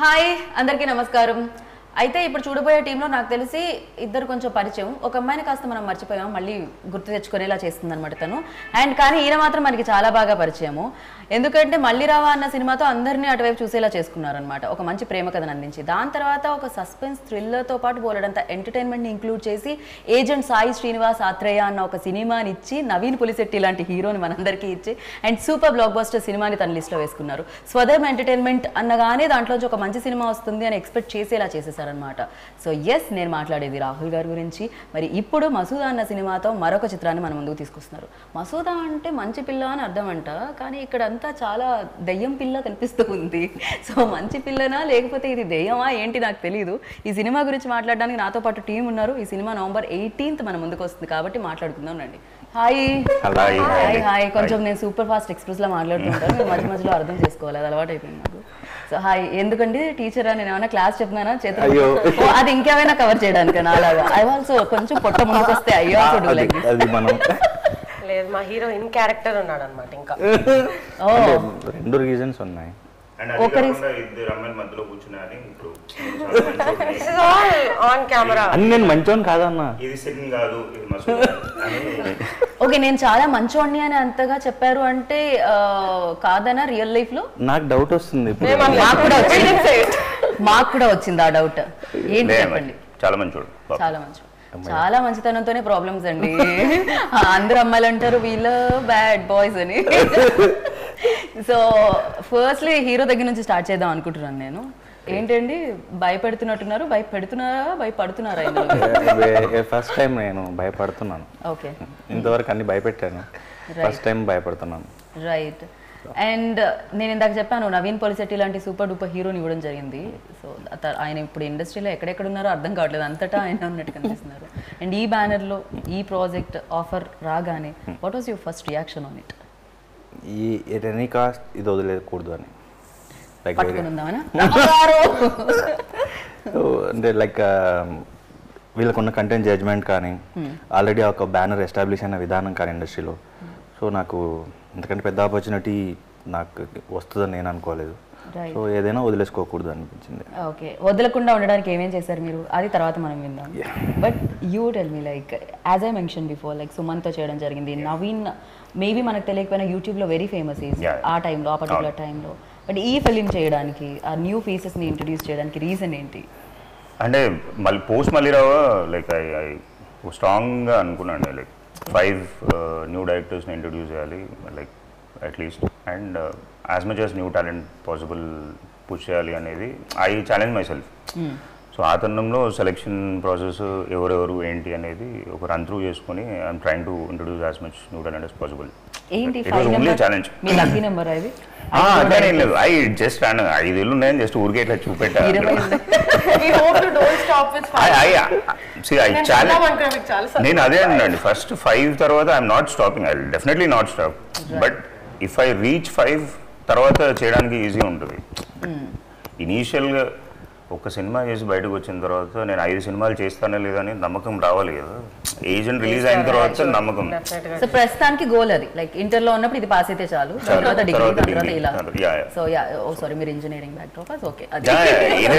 Hi అందరికీ నమస్కారం. అయితే ఇప్పుడు చూడబోయే టీంలో నాకు తెలిసి ఇద్దరు కొంచెం పరిచయం, ఒక అమ్మాయిని కాస్త మనం మర్చిపోయాము, మళ్ళీ గుర్తు తెచ్చుకునేలా చేస్తుందన్నమాట తను. అండ్ కానీ ఈయన మాత్రం మనకి చాలా బాగా పరిచయము, ఎందుకంటే మళ్ళీ రావా అన్న సినిమాతో అందరినీ అటువైపు చూసేలా చేసుకున్నారనమాట. ఒక మంచి ప్రేమ కథను అందించి దాని తర్వాత ఒక సస్పెన్స్ థ్రిల్లర్తో పాటు బోలెడంత ఎంటర్టైన్మెంట్ని ఇంక్లూడ్ చేసి ఏజెంట్ సాయి శ్రీనివాస్ ఆత్రేయ అన్న ఒక సినిమాని ఇచ్చి నవీన్ పులిశెట్టి లాంటి హీరోని మనందరికీ ఇచ్చి అండ్ సూపర్ బ్లాక్ బస్టర్ సినిమాని తన లిస్ట్లో వేసుకున్నారు. స్వధర్మ ఎంటర్టైన్మెంట్ అన్నగానే దాంట్లోంచి ఒక మంచి సినిమా వస్తుంది అని ఎక్స్పెక్ట్ చేసేలా చేసేసారు అన్నమాట. సో ఎస్, నేను మాట్లాడేది రాహుల్ గారి గురించి. మరి ఇప్పుడు మసూదా అన్న సినిమాతో మరొక చిత్రాన్ని మన ముందుకు తీసుకొస్తున్నారు. మసూదా అంటే మంచి పిల్ల అని అర్థం అంట, కానీ ఇక్కడంతా చాలా దెయ్యం పిల్ల కనిపిస్తూ ఉంది. సో మంచి పిల్లనా లేకపోతే ఇది దెయ్యమా ఏంటి నాకు తెలియదు. ఈ సినిమా గురించి మాట్లాడడానికి నాతో పాటు టీం ఉన్నారు. ఈ సినిమా November 18th మన ముందుకు వస్తుంది కాబట్టి మాట్లాడుకుందాం రండి. Hi hi hi. కొంచెం నేను సూపర్ ఫాస్ట్ ఎక్స్ప్రెస్లో మాట్లాడుతుంటాను, మధ్య మధ్యలో అర్థం చేసుకోవాలి, అది అలవాటు అయిపోయింది నాకు. So hi. ఎందుకండి టీచరా, నేను ఏమైనా క్లాస్ చెప్తున్నానా చేతులు, అది ఇంకేమైనా కవర్ చేయడానికి అలాగా? ఐ ఆల్సో కొంచెం పొట్ట ముందుకు వస్తే అయ్యో లేదు, మా హీరో ఇన్ క్యారెక్టర్ ఉన్నాడు అన్నమాట. ఇంకా రెండు రీజన్స్ ఉన్నాయి. ఓకే, నేను చాలా మంచోడిని అని అంతగా చెప్పారు అంటే కాదనా? రియల్ లైఫ్ లో నాకు డౌట్ వస్తుంది, మాకు కూడా వచ్చింది ఆ డౌట్. ఏంటి చెప్పండి. చాలా మంచోడు, చాలా మంచోడు, చాలా మంచితనంతోనే ప్రాబ్లమ్స్ అండి. అందరు అమ్మాయిలు అంటారు వీళ్ళ బ్యాడ్ బాయ్స్ అని. సో ఫస్ట్లీ హీరో దగ్గర నుంచి స్టార్ట్ చేద్దాం అనుకుంటున్నాను నేను. ఏంటండి భయపెడుతున్నట్టున్నారు, భయపెడుతున్నారా భయపడుతున్నారా? ఫస్ట్ టైం నేను భయపడుతున్నాను. ఓకే, ఇంతవరకు అన్ని భయపెట్టాను, ఫస్ట్ టైం భయపడుతున్నాను. రైట్. అండ్ నేను ఇందాక చెప్పాను నవీన్ పోలిశెట్టి లాంటి సూపర్ డూపర్ హీరోని ఇవ్వడం జరిగింది. సో ఆయన ఇప్పుడు ఇండస్ట్రీలో ఎక్కడెక్కడ ఉన్నారో అర్థం కావట్లేదు, అంతటా ఆయన ఉన్నట్టు కనిపిస్తున్నారు. అండ్ ఈ బ్యానర్లో ఈ ప్రాజెక్ట్ ఆఫర్ రాగానే what was your first reaction on it? ఈ ఎట్ ఎనీ కాస్ట్ ఇది వదిలేకూడదు అని అంటే లైక్ వీళ్ళకున్న కంటెంట్ జడ్జ్మెంట్ కానీ ఆల్రెడీ ఒక బ్యానర్ ఎస్టాబ్లిష్ అయిన విధానం కానీ ఇండస్ట్రీలో. సో నాకు ఎందుకంటే పెద్ద ఆపర్చునిటీ నాకు వస్తుందని నేను అనుకోలేదు. సో ఏదైనా వదిలేసుకోకూడదు అనిపించింది. ఓకే, వదలకుండా ఉండడానికి ఏమేం చేశారు మీరు అది తర్వాత మనం విన్నాం. But you tell me, like as I mention before, like సుమన్తో చేయడం జరిగింది. నవీన్ మేబీ మనకు తెలియకపోయినా యూట్యూబ్లో వెరీ ఫేమస్ ఈజ్ ఆ టైంలో, ఆ పర్టికులర్ టైంలో. బట్ ఈ ఫిలిం చేయడానికి ఆ న్యూ ఫేసెస్ని ఇంట్రడ్యూస్ చేయడానికి రీజన్ ఏంటి? అంటే మళ్ళీ పోస్ట్ మల్లిరావు లైక్ ఐ స్ట్రాంగ్గా అనుకున్నాను like 5 new directors introduce really, like at least, and as much as new talent possible push చేయాలి అనేది I challenge my self. So ఆ తరుణంలో సెలెక్షన్ ప్రాసెస్ ఎవరెవరు ఏంటి అనేది ఒక రన్ త్రూ చేసుకొని I'm trying to introduce as much new talent as possible. ఐదేళ్ళు ఉన్నాయని జస్ట్ ఊరికే ఇట్లా చూపెట్టాను. నేను అదే అండి, ఫస్ట్ 5 తర్వాత I'm not stopping, I definitely not stop. But if I reach 5 తర్వాత చేయడానికి ఈజీ ఉంటుంది. ఇనీషియల్గా ఒక సినిమా చేసి బయటకు వచ్చిన తర్వాత నేను 5 సినిమాలు చేస్తానే లేదని నమ్మకం రావాలి కదా, ఏజెంట్ రిలీజ్ అయిన తర్వాత నమ్మకం. సో ప్రస్తుతానికి గోల్ అది, లైక్ ఇంటర్ లో ఉన్నప్పుడు ఇది పాస్ అయితే చాలు, తర్వాత డిగ్రీ, తర్వాత ఇలా. సో యా, ఓ సారీ, మీరు ఇంజనీరింగ్ బ్యాక్ డ్రాప్. ఓకే, అది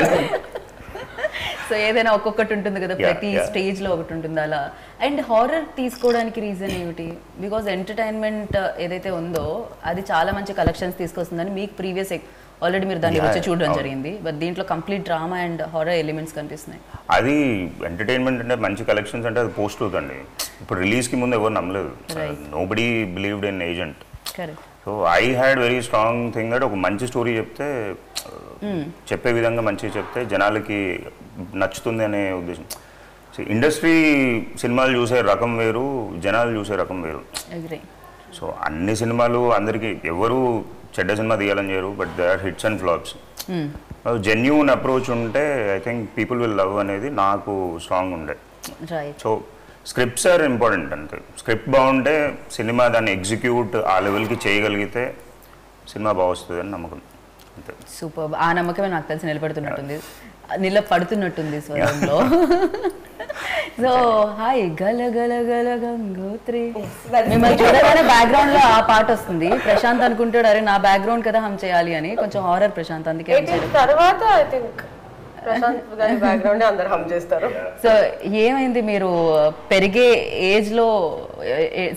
సో ఏదైనా ఒక్కొక్కటి ఉంటుంది కదా, ప్రతి స్టేజ్ లో ఒకటి ఉంటుంది అలా. అండ్ హారర్ తీసుకోవడానికి రీజన్ ఏమిటి? బికాజ్ ఎంటర్టైన్మెంట్ ఏదైతే ఉందో అది చాలా మంచి కలెక్షన్స్ తీసుకొస్తుందని మీకు ప్రీవియస్ ఆల్రెడీ మీరు దాన్ని వచ్చి చూడడం జరిగింది. బట్ దీంట్లో complete drama and horror elements కనిపిస్తున్నాయి. అది ఎంటర్టైన్మెంట్ అంటే మంచి కలెక్షన్స్ అంటే అది పోస్ట్ అవుతుంది. ఇప్పుడు రిలీజ్కి ముందు ఎవరు నమ్మలేదు, nobody believed in Agent. So I had very strong thing that ఒక మంచి స్టోరీ చెప్తే, చెప్పే విధంగా మంచిగా చెప్తే జనాలకి నచ్చుతుంది అనే ఉద్దేశం. ఇండస్ట్రీ సినిమాలు చూసే రకం వేరు, జనాలు చూసే రకం వేరు. సో అన్ని సినిమాలు అందరికీ ఎవరు చెడ్డ సినిమా తీయాలని చేయరు, but they are hits and flops. Genuine approach ఉంటే I think people will love అనేది నాకు స్ట్రాంగ్ ఉండే. సో స్క్రిప్ట్స్ ఆర్ ఇంపార్టెంట్ అంతే, స్క్రిప్ట్ బాగుంటే సినిమా దాన్ని ఎగ్జిక్యూట్ ఆ లెవెల్కి చేయగలిగితే సినిమా బాగుస్తుంది అని నమ్మకం. సూపర్, ఆ నమ్మకమే నాకు తెలిసి నిలబడుతున్నట్టుంది, నిలబడుతున్నట్టుంది స్వరంలో. So, hi, Gala Gala Gala Gangotri. Mimmali chudagane background lo aa part ostundi. Prashanth anukuntadu are na background kada hum cheyali ani koncham horror Prashanth andike. Tarvata I think Prashanth gani background ne andaru hum chestaru. So, emaindi meeru perige age lo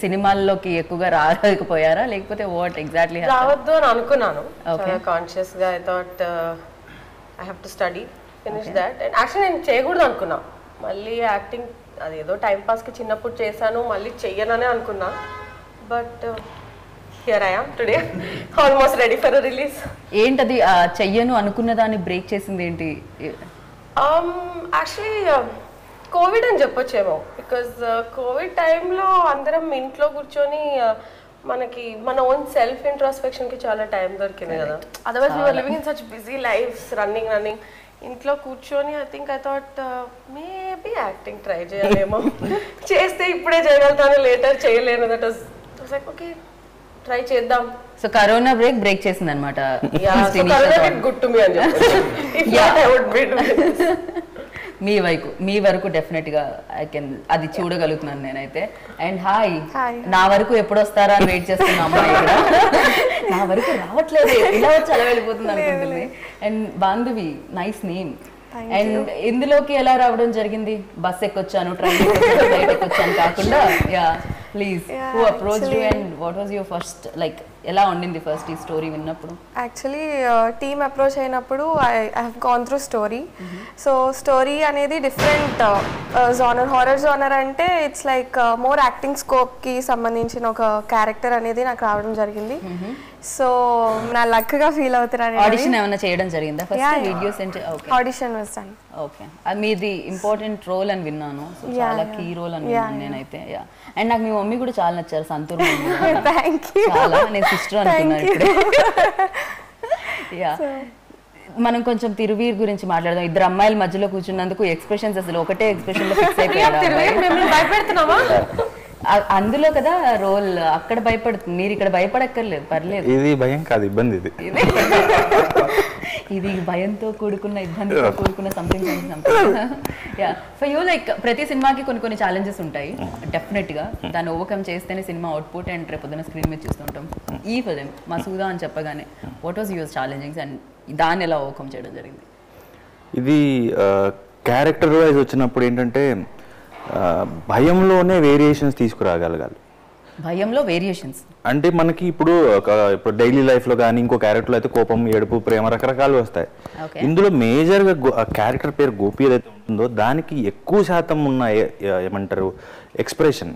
సినిమాల్లోకి ఎక్కువగా రాలేకపోయారా లేకపోతే what exactly రావద్దు అని అనుకున్నాను చాలా conscious గా I thought I have to study finish that and action నేను చేయకూడదు అనుకున్నా మళ్ళీ యాక్టింగ్ అదేదో టైం పాస్ కి చిన్నప్పుడు చేశాను మళ్ళీ చెయ్యననే అనుకున్నా but here I am today almost ready for a release ఏంటది చెయ్యను అనుకున్న దాన్ని బ్రేక్ చేసింది ఏంటి యాక్చువల్లీ కోవిడ్ అని చెప్పొచ్చేమో బికాజ్ కోవిడ్ టైంలో అందరం ఇంట్లో కూర్చొని మనకి మన ఓన్ సెల్ఫ్ ఇంట్రాస్పెక్షన్కి చాలా టైం దొరికింది కదా otherwise we are living in such busy lives running running ఇంట్లో కూర్చొని I think I thought maybe acting try చేయాలేమో చేస్తే ఇప్పుడే చేయగలుగుతాను లేటర్ చేయలేను that was like okay try చేద్దాం సో కరోనా బ్రేక్ చేసింది అన్నమాట yeah corona good to me అని చెప్పి yeah I would be me వరకు డెఫినెట్ గా ఐ కెన్ అది చూడగలుగుతున్నాను నేనైతే అండ్ హాయ్ నా వరకు ఎప్పుడు వస్తారా అని వెయిట్ చేస్తున్నా అమ్మాయి నా వరకు రావట్లేదు ఇలా వచ్చి అలా వెళ్ళిపోతుంది అనుకుంటుంది and Bandhavi nice name and ఇందులోకి ఎలా రావడం జరిగింది బస్ ఎక్కొచ్చాను ట్రైన్ ఎక్కొచ్చాను ఫ్లైట్ ఎక్కొచ్చాను కాకుండా yeah please who approached you and what was your first like ఎలా ఉండింది ఫస్ట్ ఈ స్టోరీ విన్నప్పుడు యాక్చువల్లీ టీమ్ అప్రోచ్ అయినప్పుడు I have gone through story so story అనేది డిఫరెంట్ జోనర్ హారర్ జోనర్ అంటే ఇట్స్ లైక్ మోర్ యాక్టింగ్ స్కోప్కి సంబంధించిన ఒక క్యారెక్టర్ అనేది నాకు రావడం జరిగింది సో నా లక్గా ఫీల్ అవుతున్నాను ఆడిషన్ ఏమైనా చేయడం జరిగిందా ఫస్ట్ వీడియోస్ అంటే ఓకే ఆడిషన్ వస్తాను ఓకే మీది ఇంపార్టెంట్ రోల్ అని విన్నాను సో చాలా కీ రోల్ అని విన్నాను నేనైతే యా అండ్ నాకు మీ మమ్మీ కూడా చాలా నచ్చారు సంతూర్ మమ్మీ థాంక్యూ చాలా నేను సిస్టర్ అనుకున్నా ఇప్పుడు యా మనం కొంచెం తిరువీర్ గురించి మాట్లాడదాం ఇద్దరు అమ్మాయిల మధ్యలో కూర్చున్నందుకు ఎక్స్‌ప్రెషన్స్ అసలు ఒకటే ఎక్స్‌ప్రెషన్ లో ఫిక్స్ అయిపోయారు తిరువీర్ మిమ్మల్ని భయపెడుతున్నావా అందులో కదా రోల్ అక్కడ భయపడుతుంది మీరు ఇక్కడ భయపడక్కర్లేదు పర్లేదు ఇది భయం కాదు ఇబ్బంది ఇది ఇది భయంతో కూడుకున్న ఇబ్బందితో కూడుకున్న something yeah for you like ప్రతి సినిమాకి కొన్ని కొన్ని ఛాలెంజెస్ ఉంటాయి డెఫినెట్గా దాన్ని ఓవర్కమ్ చేస్తేనే సినిమా అవుట్పుట్ అండ్ రేపొద్దున స్క్రీన్ మీద చూస్తుంటాం ఈ ఫిలిం మసూదా అని చెప్పగానే what was your challengings and దాన్ని ఎలా ఓవర్కమ్ చేయడం జరిగింది ఇది క్యారెక్టర్ వైజ్ వచ్చినప్పుడు ఏంటంటే భయంలోనే వేరియేషన్స్ తీసుకురాగలగాలి భయంలో వేరియేషన్స్ అంటే మనకి ఇప్పుడు ఇప్పుడు డైలీ లైఫ్లో కానీ ఇంకో క్యారెక్టర్లో అయితే కోపం ఏడుపు ప్రేమ రకరకాలు వస్తాయి ఇందులో మేజర్గా క్యారెక్టర్ పేరు గోపి ఏదైతే ఉంటుందో దానికి ఎక్కువ శాతం ఉన్న ఏమంటారు ఎక్స్ప్రెషన్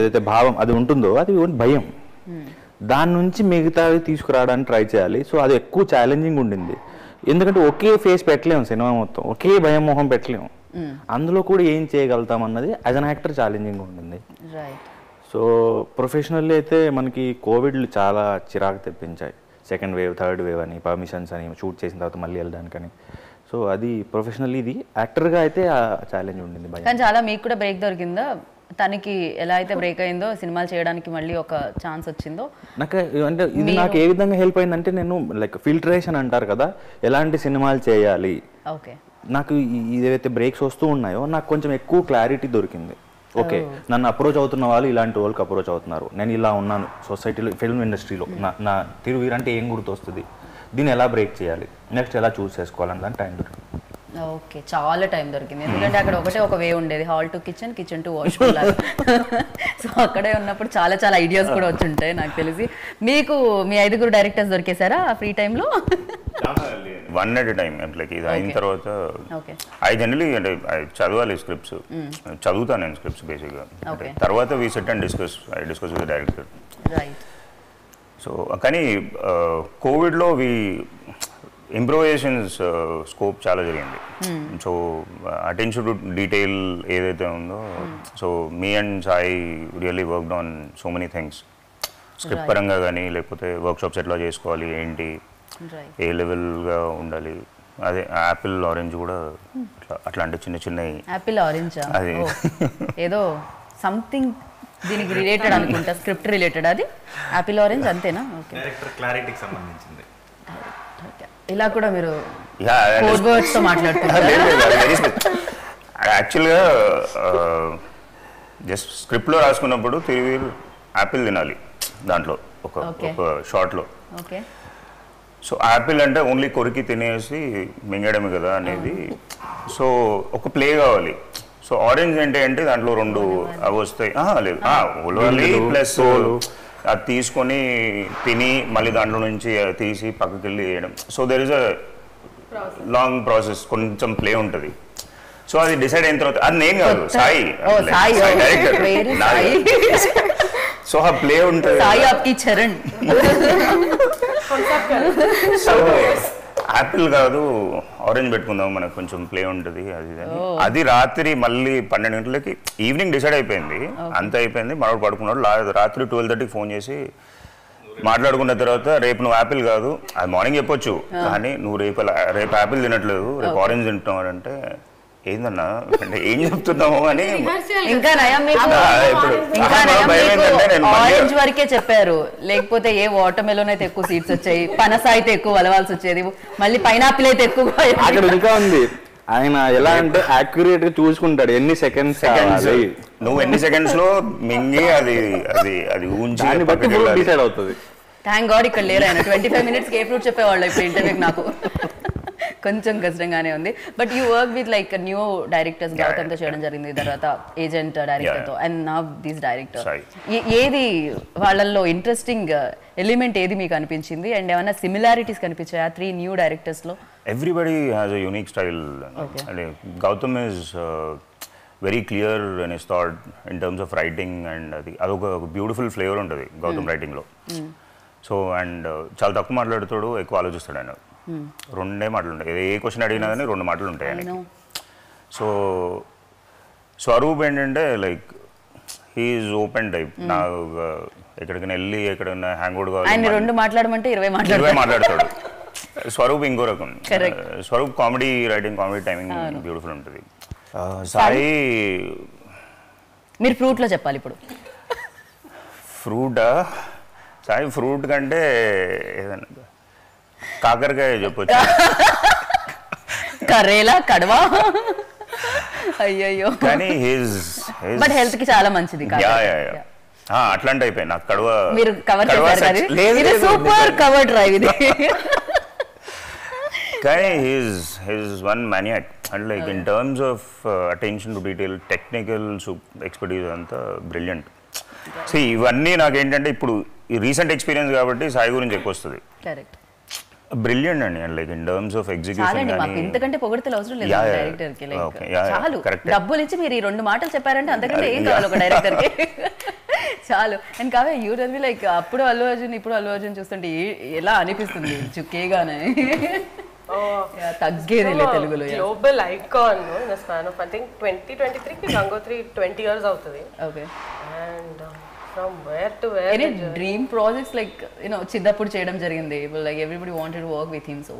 ఏదైతే భావం అది ఉంటుందో అది భయం దాని నుంచి మిగతావి తీసుకురావడానికి ట్రై చేయాలి సో అది ఎక్కువ ఛాలెంజింగ్ ఉండింది ఎందుకంటే ఒకే ఫేస్ పెట్టలేము సినిమా మొత్తం ఒకే భయం మొహం పెట్టలేము అందులో కూడా ఏం చేయగలుగుతాం అన్నది యాజ్ అన్ యాక్టర్ ఛాలెంజింగ్ ఉంటుంది సో ప్రొఫెషనల్లీ అయితే మనకి కోవిడ్లు చాలా చిరాకు తెప్పించాయి సెకండ్ వేవ్ థర్డ్ వేవ్ అని పర్మిషన్స్ అని షూట్ చేసిన తర్వాత మళ్ళీ వెళ్ళడానికని సో అది ప్రొఫెషనల్లీ ఇది యాక్టర్గా అయితే ఆ ఛాలెంజ్ ఉండింది కానీ చాలా మీకు కూడా బ్రేక్ దొరికిందా తనకి ఎలా అయితే బ్రేక్ అయిందో సినిమాలు చేయడానికి మళ్ళీ ఒక ఛాన్స్ వచ్చిందో నాకు అంటే ఇది నాకు ఏ విధంగా హెల్ప్ అయిందంటే నేను లైక్ ఫిల్టరేషన్ అంటారు కదా ఎలాంటి సినిమాలు చేయాలి ఓకే నాకు ఏదైతే బ్రేక్స్ వస్తూ ఉన్నాయో నాకు కొంచెం ఎక్కువ క్లారిటీ దొరికింది ఓకే నన్ను అప్రోచ్ అవుతున్న వాళ్ళు ఇలాంటి వాళ్ళకి అప్రోచ్ అవుతున్నారు నేను ఇలా ఉన్నాను సొసైటీలో ఫిల్మ్ ఇండస్ట్రీలో నా తిరువీర్ అంటే ఏం గుర్తొస్తుంది దీన్ని ఎలా బ్రేక్ చేయాలి నెక్స్ట్ ఎలా చూస్ చేసుకోవాలని దాని టైం దొరికింది ఓకే చాలా టైం దొరికింది ఎందుకంటే అక్కడ ఒకటే ఒక వే ఉండేది hall to kitchen kitchen to washroom లాగా సో అక్కడే ఉన్నప్పుడు చాలా చాలా ఐడియాస్ కూడా వచ్చి ఉంటాయి నాకు తెలిసి మీకు మీ 5 డైరెక్టర్స్ దొరికేశారా ఆ ఫ్రీ టైంలో వన్ అట్ టైం లైక్ ఇది అయిన తర్వాత ఐ జనరలీ అంటే చదవాలి స్క్రిప్ట్స్ చదువుతాను నేను స్క్రిప్ట్స్ బేసిక్గా తర్వాత we sit and discuss with director so కానీ కోవిడ్లో వి ఇంప్రూవైజేషన్స్ స్కోప్ చాలా జరిగింది సో అటెన్షన్ టు డీటెయిల్ ఏదైతే ఉందో so me and Sai really worked on so many things script పరంగా కానీ లేకపోతే వర్క్షాప్స్ ఎట్లా చేసుకోవాలి ఏంటి ఏ లెవెల్గా ఉండాలి అదే యాపిల్ ఆరెంజ్ కూడా అట్లాంటి చిన్న చిన్న యాపిల్ ఆరెంజ్ అది ఏదో సంథింగ్ దీనికి రిలేటెడ్ అనుకుంటా స్క్రిప్ట్ రిలేటెడ్ అది యాపిల్ ఆరెంజ్ అంతేనా ఓకే డైరెక్టర్ క్లారిటీకి సంబంధించింది ఇలా కూడా మీరు కోడ్ వర్డ్స్ తో మాట్లాడుతున్నారు యాక్చువల్గా జస్ట్ స్క్రిప్ట్లో రాసుకున్నప్పుడు తిరువీర్ యాపిల్ తినాలి దాంట్లో ఒక షార్ట్లో. సో యాపిల్ అంటే ఓన్లీ కొరికి తినేసి మింగడమే కదా అనేది. సో ఒక ప్లే కావాలి. సో ఆరెంజ్ అంటే అంటే దాంట్లో రెండు అవి వస్తాయి లేదు ఒలవాలి ప్లస్ అది తీసుకొని తిని మళ్ళీ దాంట్లో నుంచి తీసి పక్కకి వెళ్ళి వేయడం. So there is a long process, కొంచెం ప్లే ఉంటుంది. సో అది డిసైడ్ అయిన తర్వాత అది నేను కాదు సాయి డైరెక్టర్. సో ఆ ప్లే ఉంటుంది. సో యాపిల్ కాదు ఆరెంజ్ పెట్టుకుందాం, మనకు కొంచెం ప్లే ఉంటుంది అది. అది రాత్రి మళ్ళీ 12 గంటలకి ఈవినింగ్ డిసైడ్ అయిపోయింది, అంత అయిపోయింది. మనోడు పడుకున్నాడు. రాత్రి 12:30కి ఫోన్ చేసి మాట్లాడుకున్న తర్వాత రేపు నువ్వు యాపిల్ కాదు, అది మార్నింగ్ చెప్పొచ్చు కానీ నువ్వు రేపు యాపిల్ తినట్లేదు, రేపు ఆరెంజ్ తింటున్నావు అంటే ఏందన్నా అంటే ఏం చెప్తున్నాము అని ఇంకా ఆరెంజ్ వరకే చెప్పారు. లేకపోతే ఏ వాటర్ మెలోన్ అయితే ఎక్కువ సీడ్స్ వచ్చాయి, పనస అయితే ఎక్కువ అలవాల్సి వచ్చేది, మళ్ళీ పైనాపిల్ అయితే ఎక్కువ. అక్కడ ఇంకా ఉంది ఆయన ఎలా అంటే యాక్యురేట్ గా చూసుకుంటాడు ఎన్ని సెకండ్స్ నువ్వు ఎన్ని సెకండ్స్ లో మింగి అది అది అది ఊంచి బట్టి డిసైడ్ అవుతుంది. థ్యాంక్ గాడ్ ఇక్కడ లేరు ఆయన. 25 minutes ఏ ఫ్రూట్ చెప్పేవాళ్ళు ఇప్పుడు ఇంటర్వ్యూకి. నాకు కొంచెం కష్టంగానే ఉంది. But you work with like new directors, గౌతమ్తో చేయడం జరిగింది, తర్వాత ఏజెంట్ డైరెక్టర్తో, అండ్ నౌ దీస్ డైరెక్టర్. ఏది వాళ్ళల్లో ఇంట్రెస్టింగ్ ఎలిమెంట్ ఏది మీకు అనిపించింది? అండ్ ఏమైనా సిమిలారిటీస్ కనిపించాయి ఆ 3 న్యూ డైరెక్టర్స్లో? Everybody has a unique style. అంటే Gautam is very clear in his thought in terms of writing, and అది అదొక బ్యూటిఫుల్ ఫ్లేవర్ ఉంటుంది గౌతమ్ రైటింగ్లో. సో అండ్ చాలా తక్కువ మాట్లాడుతాడు, ఎక్కువ ఆలోచిస్తాడు ఆయన. రెండే మాటలు ఉంటాయి, ఏ క్వశ్చన్ అడిగినా కానీ 2 మాటలు ఉంటాయి ఆయన. సో స్వరూప్ ఏంటంటే లైక్ హీఈస్ ఓపెన్ టైప్. నాకు ఎక్కడికైనా వెళ్ళి ఎక్కడైనా హ్యాంగ్ అవుట్ కావాలి 20 మాట్లాడతాడు స్వరూప్. ఇంకో రకం Swaroop comedy writing, comedy timing beautiful ఉంటుంది. సాయి మీరు ఫ్రూట్లో చెప్పాలి ఇప్పుడు. ఫ్రూటా? సాయి ఫ్రూట్ కంటే ఏదన్నా కాకరకాయ చెప్పొచ్చు. కరేలా, కడవా, అయ్యో. కానీ బట్ హెల్త్ కి చాలా మంచిది. అట్లాంటి అయిపోయింది నాకు కడవ. మీరు కవర్ చేశారు, సూపర్ కవర్ డ్రైవ్ ఇది. కానీ he's one maniac. And like in terms of attention to detail, technical expertise అంతా బ్రిలియంట్. సో ఇవన్నీ నాకేంటంటే ఇప్పుడు ఈ రీసెంట్ ఎక్స్పీరియన్స్ కాబట్టి సాయి గురించి ఎక్కువ వస్తుంది. కరెక్ట్, బ్రిలియంట్ అండి. And like in terms of execution నాకు ఇంతకంటే పొగడతలు అవసరం లేదు డైరెక్టర్కి. లైక్ చాలు డబ్బులు ఇచ్చి మీరు ఈ 2 మాటలు చెప్పారంటే అంతకంటే ఏం కావాలి ఒక డైరెక్టర్కి, చాలు. And కావే you tell me like అప్పుడు అల్లు అర్జున్ ఇప్పుడు అల్లు అర్జున్ చూస్తుంటే ఎలా అనిపిస్తుంది? చుక్కేగానే తగ్గేది లేదు తెలుగులో. Global icon in the span of I think 2023 కి గంగోత్రి 20 years అవుతుంది. Okay. And from where to where any dream projects like you know Chiddapur cheyadam jarigindi, like everybody wanted to work with him, so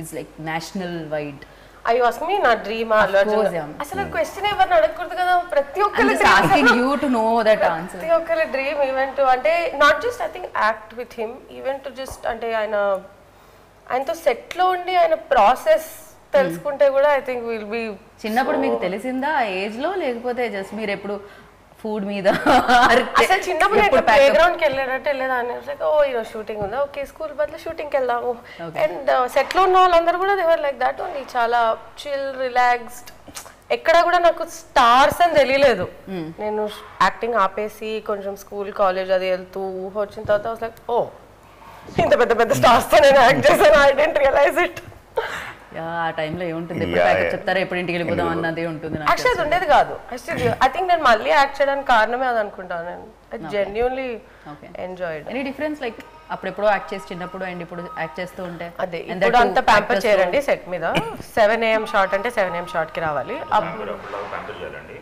it's like national wide. Are you asking me na dream or allergy? Asala question ever nadakkudu kada prati okkala asking you to know that answer. Prati okkala dream event ante not just I think act with him, even to just ante ఆయన తో set లో ఉండి ఆయన process తెలుసుకుంటే కూడా I think will be. చిన్నప్పుడు మీకు తెలిసిందా ఏజ్ లో, లేకపోతే జస్ట్ మీరు ఎప్పుడు ఫుడ్ మీద? అసలు చిన్నప్పుడు ప్లే గ్రౌండ్ కి వెళ్ళాడంటే వెళ్ళేదాన్ని, ఓ ఈరోజు షూటింగ్ ఉందా, ఓకే స్కూల్ బదులు షూటింగ్కి వెళ్దాము. అండ్ సెట్ లో ఉన్న వాళ్ళందరూ కూడా దేవర్ లైక్ దాట్ ఓన్లీ, చాలా చిల్ రిలాక్స్డ్. ఎక్కడ కూడా నాకు స్టార్స్ అని తెలియలేదు. నేను యాక్టింగ్ ఆపేసి కొంచెం స్కూల్ కాలేజ్ అది వెళ్తూ ఊహ వచ్చిన తర్వాత లైక్ ఓ ఇంత పెద్ద పెద్ద స్టార్స్ తో నేను యాక్ట్ చేశాను, I didn't realise it. Yeah ఆ టైం లో ఏముంటుంది, ఎప్పుడు ప్యాకప్ చెప్తారా, ఎప్పుడు ఇంటికి వెళ్ళిపోదాం అన్నదే ఉంటుంది. యాక్చువల్లీ అది ఉండేది కాదు. ఐ థింక్ నేను మళ్ళీ యాక్ట్ చేయడానికి కారణమే అది అనుకుంటాను. నేను I genuinely enjoyed. Any difference like అప్పుడెప్పుడు యాక్ట్ చేసి చిన్నప్పుడు అండ్ ఇప్పుడు యాక్ట్ చేస్తూ ఉంటే? అదే ఇప్పుడు అంత ప్యాంపర్ చేయండి సెట్ మీద. 7 AM షాట్ అంటే 7 AM షాట్ కి రావాలి. అప్పుడు ప్యాంపర్ చేయాలండి.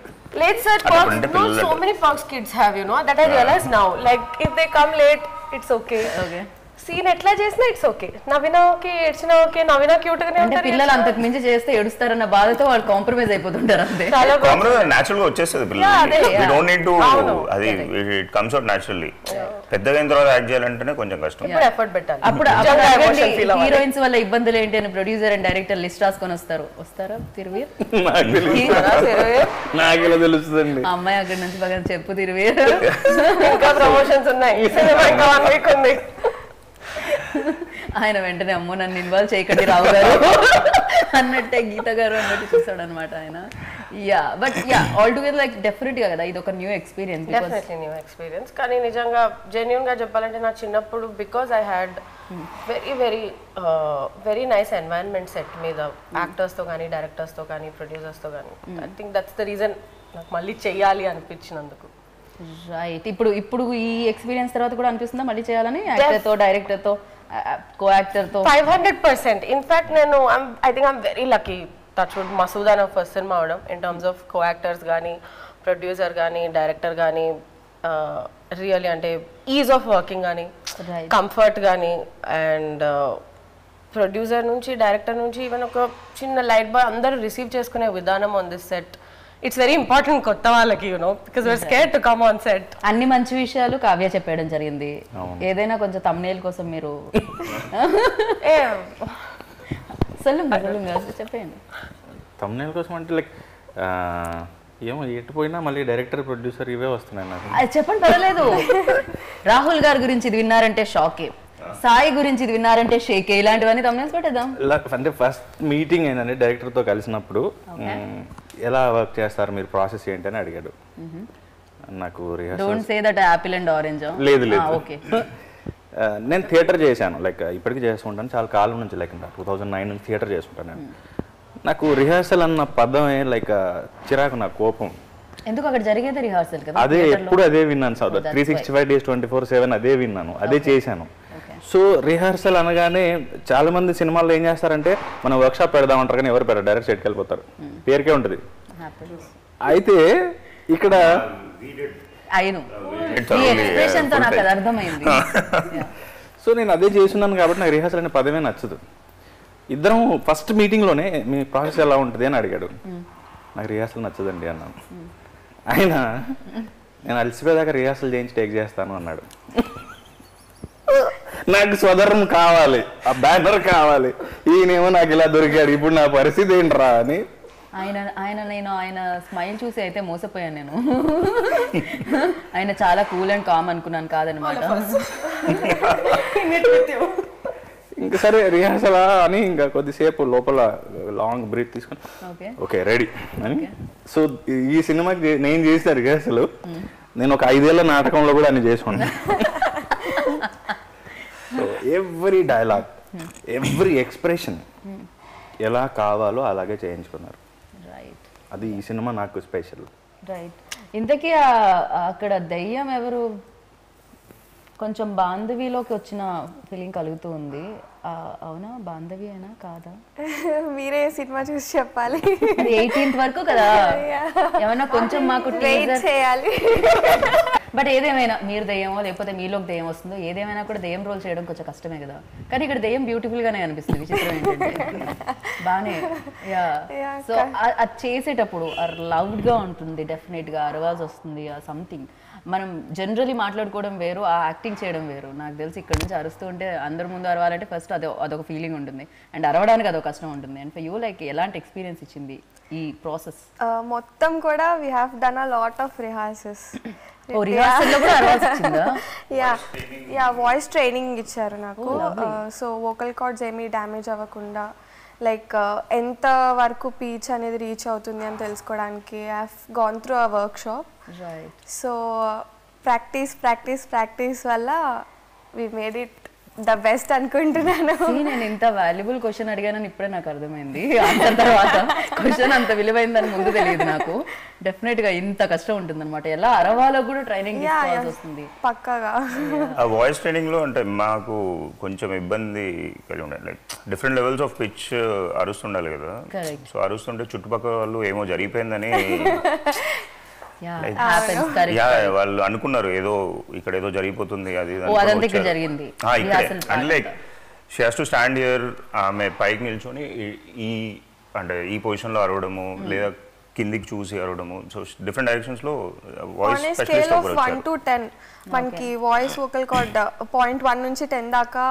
Late set Fox, no, so many Fox kids have, you know, that I realize now. Like if they come late, it's okay. Okay. Scene ఎట్లా చేసినా it's okay. నవ్వినా okay, ఏడ్చినా okay. నవ్వినా cute గానే ఉంటారు. పిల్లలు అంతకు మించి చేస్తే ఏడుస్తారన్న బాధతో వాళ్ళు కాంప్రమైజ్ అయిపోతుంటారు. అంతే, కాంప్రమైజ్ నేచురల్ గా వచ్చేస్తది పిల్లలకి. వి డోంట్ నీడ్ టు అది ఇట్ కమ్స్ అవుట్ నేచురల్లీ. పెద్దగా అయిన తర్వాత యాక్ట్ చేయాలంటేనే కొంచెం కష్టం. ఇప్పుడు ఎఫర్ట్ పెట్టాలి. అప్పుడు హీరోయిన్స్ వల్ల ఇబ్బందులు ఏంటి అని ప్రొడ్యూసర్ అండ్ డైరెక్టర్ లిస్ట్ రాసుకొని వస్తారు. వస్తారా తిరువీర్? నాకెలా తెలుస్తుంది అమ్మాయి అక్కడ నుంచి బాగా చెప్పు తిరువీర్ ఇంకా ప్రమోషన్స్ ఉన్నాయి, సినిమా ఇంకా 1 వీక్ ఉంది. ఆయన వెంటనే అమ్మో నన్ను ఇన్వాల్వ్ చేయకండి రావు గారు అన్నట్టే గీత గారు అన్నట్టు చూసాడు అనమాట ఆయన. Yeah but yeah all together like డెఫినెట్గా కదా ఇది ఒక new experience. Definitely new experience. కానీ నిజంగా జెన్యూన్ గా చెప్పాలంటే నా చిన్నప్పుడు because I had very very very nice environment set మీద యాక్టర్స్తో కానీ డైరెక్టర్స్తో కానీ ప్రొడ్యూసర్స్తో కానీ. I think that's the reason నాకు మళ్ళీ చెయ్యాలి అనిపించినందుకు. రైట్. ఇప్పుడు ఇప్పుడు ఈ ఎక్స్పీరియన్స్ తర్వాత కూడా అనిపిస్తుందా మళ్ళీ చేయాలని యాక్టర్తో డైరెక్టర్తో కో యాక్టర్తో? 500%. ఇన్ఫ్యాక్ట్ నేను I think I'm very lucky touch wood Masooda నా ఫస్ట్ సినిమా అవడం. In terms of co actors కానీ ప్రొడ్యూసర్ కానీ డైరెక్టర్ కానీ రియల్లీ అంటే ఈజ్ ఆఫ్ వర్కింగ్ కానీ కంఫర్ట్ కానీ అండ్ ప్రొడ్యూసర్ నుంచి డైరెక్టర్ నుంచి ఈవెన్ ఒక చిన్న లైట్ బాయ్ అందరూ రిసీవ్ చేసుకునే విధానం on this set. It's very important కొత్త వాళ్ళకి, you know, because we're scared to come on set. అన్ని మంచి విషయాలు కావ్య చెప్పడం జరిగింది. ఏదైనా కొంచెం థంబ్నెయిల్ కోసం మీరు చెప్పండి. థంబ్నెయిల్ కోసం అంటే లైక్ ఏమో ఎటుపోయినా మళ్ళీ డైరెక్టర్ ప్రొడ్యూసర్ ఇవే వస్తున్నాయి. చెప్పండి పర్వాలేదు. రాహుల్ గారి గురించి ఇది విన్నారంటే షాకే, సాయి గురించి ఇది విన్నారంటే షేకే, ఇలాంటివన్నీ థంబ్నెయిల్స్ పెట్టేద్దాం. అంటే ఫస్ట్ మీటింగ్ అయిందండి డైరెక్టర్తో కలిసినప్పుడు. ఎలా వర్క్ చేస్తారు మీరు, ప్రాసెస్ ఏంటి అని అడిగాడు. నాకు లేదు లేదు నేను థియేటర్ చేశాను, లైక్ ఇప్పటికీ చేసుకుంటాను చాలా కాలం నుంచి, లైక్ 2009 నుంచి థియేటర్ చేసుకుంటాను నేను. నాకు రిహార్సల్ అన్న పదమే లైక్ చిరాకు, నా కోపం. ఎందుకు అక్కడ జరిగేది రిహార్సల్ కదా, అదే ఎప్పుడు అదే విన్నాను సార్. 365 days 24/7 అదే విన్నాను, అదే చేశాను. సో రిహార్సల్ అనగానే చాలా మంది సినిమాల్లో ఏం చేస్తారంటే మనం వర్క్షాప్ పెడదామంటారు, కానీ ఎవరు పెడతారు, డైరెక్ట్ సెట్కి వెళ్ళిపోతారు, పేరుకే ఉంటుంది. అయితే ఇక్కడ సో నేను అదే చేస్తున్నాను కాబట్టి నాకు రిహార్సల్ అనే పదమే నచ్చదు. ఇద్దరం ఫస్ట్ మీటింగ్లోనే మీ ప్రాసెస్ ఎలా ఉంటుంది అని అడిగాడు. నాకు రిహార్సల్ నచ్చదండి అన్నాను. ఆయన నేను అలసిపోయేదాకా రిహార్సల్ చేయించి టేక్ చేస్తాను అన్నాడు. నాకు స్వధరం కావాలి, ఆ బ్యానర్ కావాలి. ఈయనేమో నాకు ఇలా దొరికాడు, ఇప్పుడు నా పరిస్థితి ఏంట్రా అని. ఆయన ఆయన నేను ఆయన స్మైల్ చూసి అయితే మోసపోయాను నేను. ఆయన చాలా కూల్ అండ్ కామ్ అనుకున్నాను, కాదనమాట. ఇంకా సరే రిహార్సలా అని ఇంకా కొద్దిసేపు లోపల లాంగ్ బ్రీత్ తీసుకుని ఓకే రెడీ అని. సో ఈ సినిమాకి నేను చేసిన రిహార్సల్ నేను ఒక 5 ఏళ్ల నాటకంలో కూడా అని చేసుకున్నాను. ఎవ్రీ డైలాగ్ ఎవ్రీ ఎక్స్ప్రెషన్ ఎలా కావాలో అలాగే చేయించుకున్నారు. రైట్, అది ఈ సినిమా నాకు స్పెషల్. రైట్. ఇంతకీ అక్కడ దయ్యం ఎవరు? కొంచెం బాంధవిలోకి వచ్చిన ఫీలింగ్ కలుగుతూ ఉంది. అవునా, బాంధవి అయినా కాదా? మీరే సినిమా చూసి చెప్పాలి. 18th వరకు కదా, ఏమన్నా కొంచెం మాకు వెయిట్ చేయాలి. బట్ ఏదేమైనా మీరు దయ్యమో లేకపోతే మీలోకి దయ్యం వస్తుందో ఏదేమైనా కూడా దయ్యం రోల్ చేయడం కొంచెం కష్టమే కదా, కానీ ఇక్కడ దయ్యం బ్యూటిఫుల్ గానే అనిపిస్తుంది. విచిత్రం ఏంటంటే బానే యా. సో అది చేసేటప్పుడు లౌడ్ గా ఉంటుంది, డెఫినెట్ గా అరవాజ్ వస్తుంది, సంథింగ్. మనం జనరలీ మాట్లాడుకోవడం వేరు, ఆ యాక్టింగ్ చేయడం వేరు. నాకు తెలిసి ఇక్కడ నుంచి అరుస్తూ ఉంటే అందరి ముందు అరవాలంటే ఫస్ట్ అదొక ఫీలింగ్ ఉంటుంది, అండ్ అరవడానికి అదొక కష్టం ఉంటుంది. అండ్ ఫర్ యూ లైక్ ఎలాంటి ఎక్స్పీరియన్స్ ఇచ్చింది ఈ ప్రాసెస్ మొత్తం కూడా? We have done a lot of rehearsals. Voice training ఇచ్చారు నాకు. సో వోకల్ కార్డ్స్ ఏమీ డ్యామేజ్ అవ్వకుండా, లైక్ ఎంత వరకు పీచ్ అనేది రీచ్ అవుతుంది అని తెలుసుకోవడానికి I have gone through a workshop. So practice practice practice వల్ల we made it the best అనుకుంటున్నాను. నేను ఇంత వాల్యుబుల్ క్వశ్చన్ అడిగానని ఇప్పుడే నాకు అర్థమైంది. ఆన్సర్ తర్వాత క్వశ్చన్ అంత విలువైందని ముందు తెలియదు నాకు. డెఫినెట్ గా ఇంత కష్టం ఉంటుంది అనమాట, ఎలా అరవాలో కూడా ట్రైనింగ్ వస్తుంది పక్కాగా. ఆ వాయిస్ ట్రైనింగ్ లో అంటే మాకు కొంచెం ఇబ్బంది కలిగి ఉండాలి, like different levels of pitch అరుస్తుండాలి కదా. సో అరుస్తుంటే చుట్టుపక్కల వాళ్ళు ఏమో జరిగిపోయిందని Like, happens, correct. Yeah, well, anukunnaru edo ikkada edo jarigipotundi adi adanti ikkada jarigindi. And like she has to stand here ame pike nilchoni ee and ee position lo arudamu ledha kindiki choose arudamu. So different directions lo voice specialist avvaru. On a scale of 1 to 10 manki voice vocal cord 0.1 nunchi 10 daaka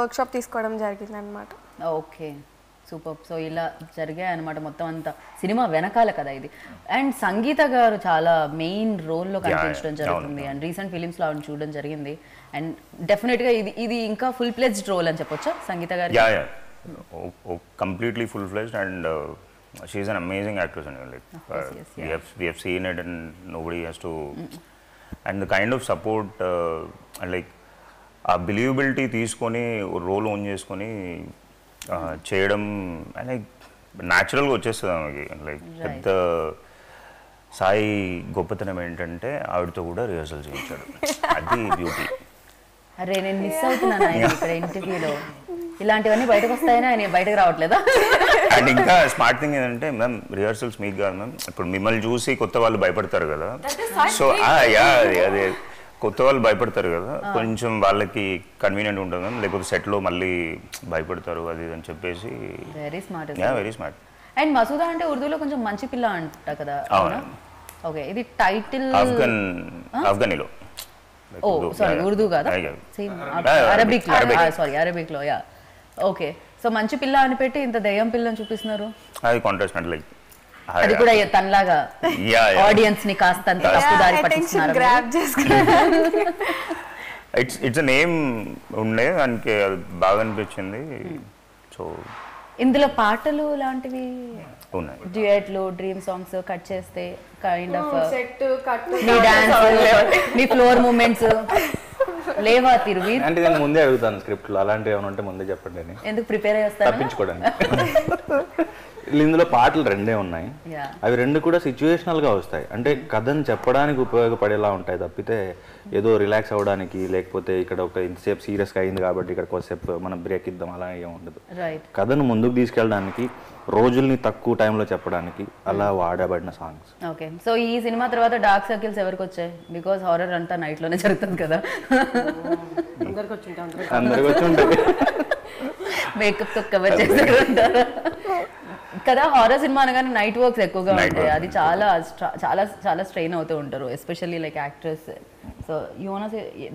workshop tiskodam jarigindi annamata. Okay. Superb. So, ila jarga anamata mottam anta cinema venakala kada idi. And Sangeeta garu chala main role lo kaniపింchadam jarugindi and recent films lo avunu chudadam jarigindi and definitely idi inka full fledged role ani cheppochu Sangeeta garu. Yeah, yeah. Completely full fledged and she is an amazing actress and like we have seen it and nobody has to and the kind of support and like believability teeskoni role on cheskoni cheyadam and like natural ga vachestadi like the Sai gopathanam entante avudito kuda rehearsal cheyinchadu adi beauty arre nen miss avutunana ayina ikkada interview lo ilantivanni bayataku vastayina ayina bayataku ravatleda and inka smart thing entante ma'am rehearsals meek ga ma'am ippudu mimmalni చూసి కొత్త వాళ్ళు భయపడతారు కదా so అదే కొత్త వాళ్ళు భయపడతారు కదా కొంచెం వాళ్ళకి కన్వీనియంట్ ఉంటుంది లేకపోతే సెట్ లో మళ్ళీ భయపడతారు అది అని చెప్పేసి very smart yeah very smart and Masooda అంటే ఉర్దూలో కొంచెం మంచి పిల్ల అంట కదా అవునా ఓకే ఇది టైటిల్ ఆఫ్ఘనిలో ఓ సారీ ఉర్దూ కాదా సేమ్ అరబిక్ సారీ అరబిక్ లో యా ఓకే సో మంచి పిల్ల అని పెట్టి ఇంత దయ్యం పిల్లని చూపిస్తున్నారు అది కాంట్రాస్ట్ అంటే లైక్ అది కూడా తనలాగా ఆడియన్స్ ని కాస్తంత తప్పుదారి పట్టిస్తున్నారు ఇట్స్ ఎ నేమ్ ఉండే దానికి బాగా అనిపించింది సో ఇందులో పాటలు లాంటివి ఉన్నాయి డ్యూయెట్లు డ్రీమ్ సాంగ్స్ కట్ చేస్తే కైండ్ ఆఫ్ సెట్ కట్ నీ డాన్స్ నీ ఫ్లోర్ మూమెంట్స్ లేవా తిరువీర్ అంటే నేను ముందే అడుగుతాను స్క్రిప్ట్ లో అలాంటి ఏమైనా ఉంటే ముందే చెప్పండి అని ఎందుకు ప్రిపేర్ చేస్తాను తప్పించుకోవడానికి ఇందులో పాటలు రెండే ఉన్నాయి అవి రెండు కూడా సిచ్యువేషనల్ గా వస్తాయి అంటే కథను చెప్పడానికి ఉపయోగపడేలా ఉంటాయి తప్పితే ఏదో రిలాక్స్ అవడానికి లేకపోతే ఇక్కడ ఒక ఇంతసేపు సీరియస్ గా అయింది కాబట్టి ఇక్కడ కొంచెంసేపు మనం బ్రేక్ ఇద్దాం అలా ఏం ఉండదు కథను ముందుకు తీసుకెళ్ళడానికి రోజుల్ని తక్కువ టైంలో చెప్పడానికి అలా వాడబడిన సాంగ్స్ ఓకే సో ఈ సినిమా తర్వాత డార్క్ సర్కిల్స్ ఎవరికి వచ్చాయి బికాజ్ హారర్ అంతా నైట్ లోనే జరుగుతుంది కదా అందరికి వచ్చి ఉంటుంది మేకప్ తో కవర్ చేస్తారు అంటారా కదా హారర్ సినిమా అనగానే నైట్ వర్క్స్ ఎక్కువగా ఉంటాయి అది చాలా చాలా చాలా స్ట్రెయిన్ అవుతూ ఉంటారు ఎస్పెషల్లీ లైక్ యాక్ట్రెస్ సో యోనా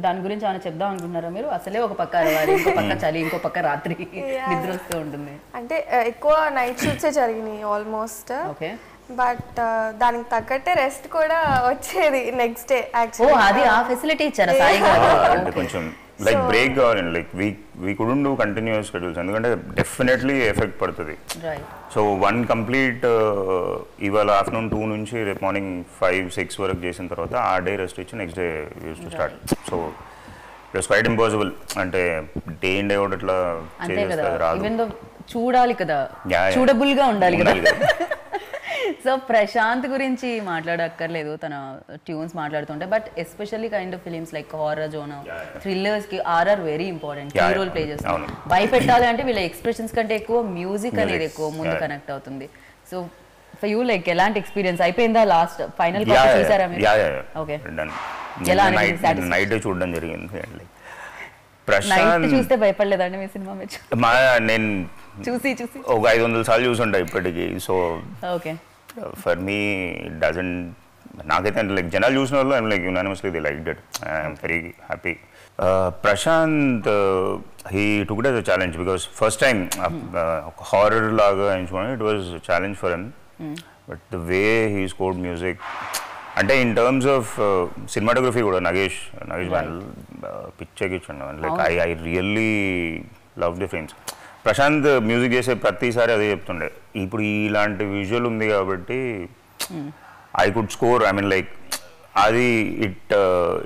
దాని గురించి ఏమైనా చెప్దాం అనుకుంటున్నారా మీరు అసలే ఒక పక్క అరవాలి ఇంకో పక్క చలి ఇంకో పక్క రాత్రి నిద్ర వస్తూ ఉంటుంది అంటే ఎక్కువ నైట్ షూట్సే జరిగినాయి ఆల్మోస్ట్ ఓకే బట్ దానికి తగ్గట్టే రెస్ట్ కూడా వచ్చేది నెక్స్ట్ డే యాక్చువల్లీ ఓ అది ఆ ఫెసిలిటీ ఇచ్చారా సాయి గారు అంటే కొంచెం like break and like we couldn't do continuous schedules endukante definitely effect padutadi right so one complete ivala afternoon 2 nunchi rep morning 5 6 వరకు చేసిన తర్వాత ఆ డే రెస్ట్ ఇచ్చి next day use to start so it's quite impossible అంటే day in day out అట్లా చేస్తాది రాదు even though చూడాలి కదా చూడబుల్ గా ఉండాలి కదా సో ప్రశాంత్ గురించి మాట్లాడక్కర్లేదు తన ట్యూన్స్ మాట్లాడుతుంటే but especially kind of films like horror genre thrillers కి RR very important key role play చేస్తారు భయపెట్టాలి అంటే వీళ్ళ ఎక్స్ప్రెషన్స్ కంటే ఎక్కువ మ్యూజిక్ అనేది ఎక్కువ ముందు కనెక్ట్ అవుతుంది సో ఫర్ యూ లైక్ ఎలాంటి ఎక్స్పీరియన్స్ అయిపోయిందా లాస్ట్ ఫైనల్ కాపీ చూసారా మీరు ఓకే నైట్ చూడడం జరిగింది లైక్ ప్రశాంత్ చూస్తే భయపడలేదండి మీ సినిమా మీరు నేను చూసి చూసి ఒక 500 సార్లు చూసుంటా ఇప్పటికి so okay for me it doesn't నాకైతే లైక్ జనాలు చూసిన వాళ్ళు I'm like unanimously they liked it I'm very happy Prashanth he took it as a challenge because first time horror లాగా ఎంచుకోవడం it was challenge for him but the way he scored music అంటే in terms of cinematography కూడా Nagesh bundle picture ఇచ్చాను like I really love the frames Prashanth music చేసే ప్రతిసారి అదే చెప్తుండే ఇప్పుడు ఇలాంటి విజువల్ ఉంది కాబట్టి I could score I mean like అది it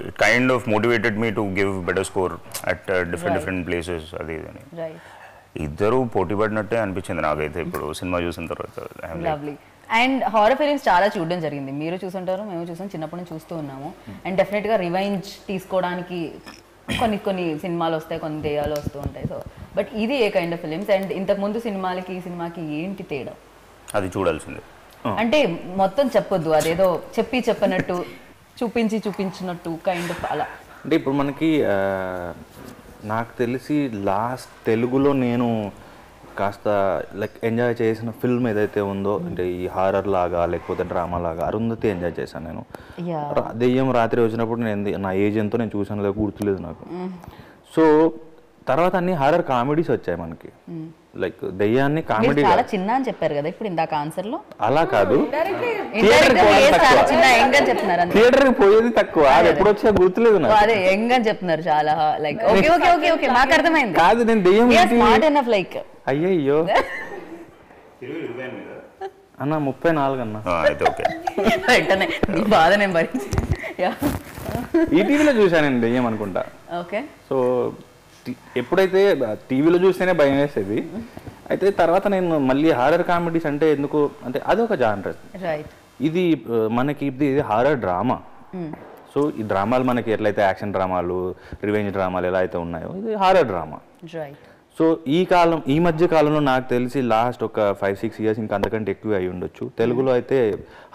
it kind of motivated me to give better score at different places అది అని ఇద్దరు పోటీ పడినట్టే అనిపించింది నాకైతే ఇప్పుడు సినిమా చూసిన తర్వాత అండ్ హారర్ ఫిలిమ్స్ చాలా చూడడం జరిగింది మీరు చూసుంటారు మేము చూసాం చిన్నప్పటి నుంచి చూస్తూ ఉన్నాము అండ్ డెఫినెట్గా రివెంజ్ తీసుకోవడానికి కొన్ని కొన్ని సినిమాలు వస్తాయి కొన్ని దెయ్యాలు వస్తూ ఉంటాయి సో బట్ ఇది ఏ కైండ్ ఆఫ్ ఫిలిమ్స్ అండ్ ఇంతకుముందు సినిమాలకి ఈ సినిమాకి ఏంటి తేడా అది చూడాల్సిందే అంటే మొత్తం చెప్పొద్దు, అదేదో చెప్పి చెప్పనట్టు చూపించి చూపించినట్టు కైండ్ ఆఫ్ అలా. అంటే ఇప్పుడు మనకి నాకు తెలిసి లాస్ట్ తెలుగులో నేను కాస్త లైక్ ఎంజాయ్ చేసిన ఫిల్మ్ ఏదైతే ఉందో అంటే ఈ హారర్ లాగా లేకపోతే డ్రామా లాగా అరుంధతి ఎంజాయ్ చేశాను నేను. దెయ్యం రాత్రి వచ్చినప్పుడు నేను నా ఏజ్ ఎంతో నేను చూసాను లేక గుర్తులేదు నాకు. సో తర్వాత అన్ని హారర్ కామెడీస్ వచ్చాయి మనకి, లైక్ దెయ్యాన్ని కామెడీ చాలా చిన్న అని చెప్పారు కదా ఇప్పుడు ఇందాక ఆన్సర్లో. అలా కాదు, థియేటర్ కి పోయేది తక్కువ, అది ఎప్పుడు వచ్చా గుర్తులేదు నాకు. అదే యంగ్ అని చెప్తున్నారు చాలా, like okay okay okay okay నాకు అర్థమైంది. కాదు నేను దెయ్యం స్మార్ట్ ఎనఫ్ లైక్ అయ్యయ్యో అన్న 34 అన్న వెంటనే నీ బాధ నేను భరించాను. ఈ టీవీలో చూసానండి దెయ్యం అనుకుంటా. ఓకే సో ఎప్పుడైతే టీవీలో చూస్తేనే భయం వేసేది. అయితే తర్వాత నేను మళ్ళీ హారర్ కామెడీస్ అంటే ఎందుకు అంటే అదొక జానర్, ఇది మనకి ఇది హారర్ డ్రామా. సో ఈ డ్రామాలు మనకి ఎట్లయితే యాక్షన్ డ్రామాలు రివెంజ్ డ్రామాలు ఎలా అయితే ఉన్నాయో ఇది హారర్ డ్రామా. సో ఈ కాలం ఈ మధ్య కాలంలో నాకు తెలిసి లాస్ట్ ఒక 5-6 years ఇంకా అంతకంటే ఎక్కువ అయి ఉండొచ్చు తెలుగులో అయితే